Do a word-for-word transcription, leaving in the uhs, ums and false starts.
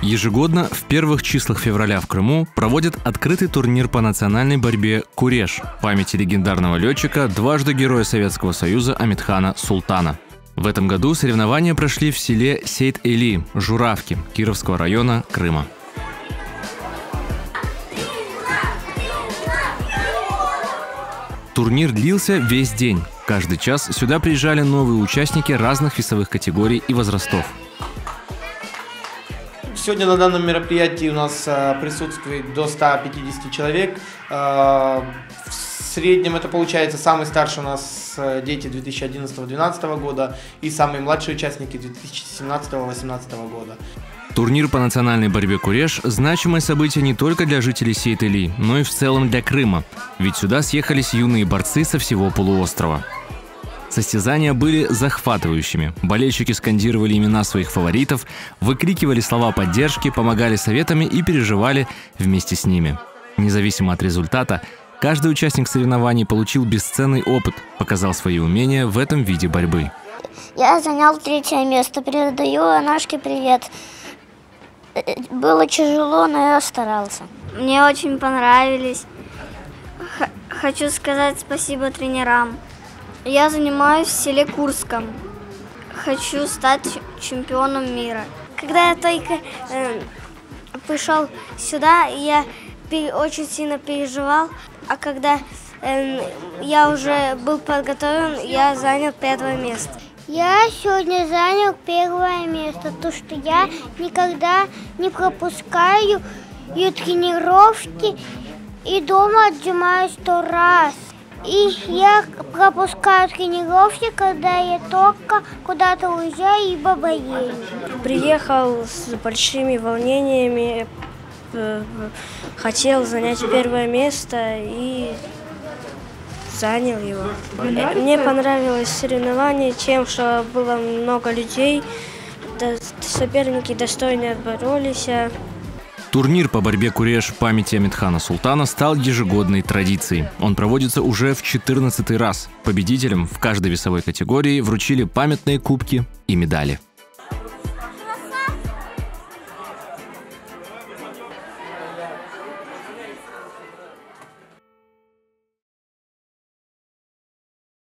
Ежегодно в первых числах февраля в Крыму проводят открытый турнир по национальной борьбе «Куреш» в памяти легендарного летчика, дважды Героя Советского Союза Амет-Хана Султана. В этом году соревнования прошли в селе Сейт-Эли, Журавки, Кировского района Крыма. Турнир длился весь день. Каждый час сюда приезжали новые участники разных весовых категорий и возрастов. Сегодня на данном мероприятии у нас присутствует до ста пятидесяти человек. В среднем это получается самый старший у нас дети две тысячи одиннадцатого — две тысячи двенадцатого года и самые младшие участники две тысячи семнадцатого — две тысячи восемнадцатого года. Турнир по национальной борьбе «Куреш» – значимое событие не только для жителей Сейт-Эли, но и в целом для Крыма. Ведь сюда съехались юные борцы со всего полуострова. Состязания были захватывающими. Болельщики скандировали имена своих фаворитов, выкрикивали слова поддержки, помогали советами и переживали вместе с ними. Независимо от результата, каждый участник соревнований получил бесценный опыт, показал свои умения в этом виде борьбы. Я занял третье место. Передаю Анашке привет. Было тяжело, но я старался. Мне очень понравились. Х- хочу сказать спасибо тренерам. Я занимаюсь в селе Курском. Хочу стать чемпионом мира. Когда я только э, пришел сюда, я очень сильно переживал. А когда э, я уже был подготовлен, я занял первое место. Я сегодня занял первое место, потому что я никогда не пропускаю и тренировки, и дома отжимаю сто раз. И я пропускаю тренировки, когда я только куда-то уезжаю и бабаю. Приехал с большими волнениями, хотел занять первое место и... занял его. Мне понравилось соревнование тем, что было много людей, соперники достойно боролись. Турнир по борьбе «Куреш» в памяти Амет-Хана Султана стал ежегодной традицией. Он проводится уже в четырнадцатый раз. Победителям в каждой весовой категории вручили памятные кубки и медали.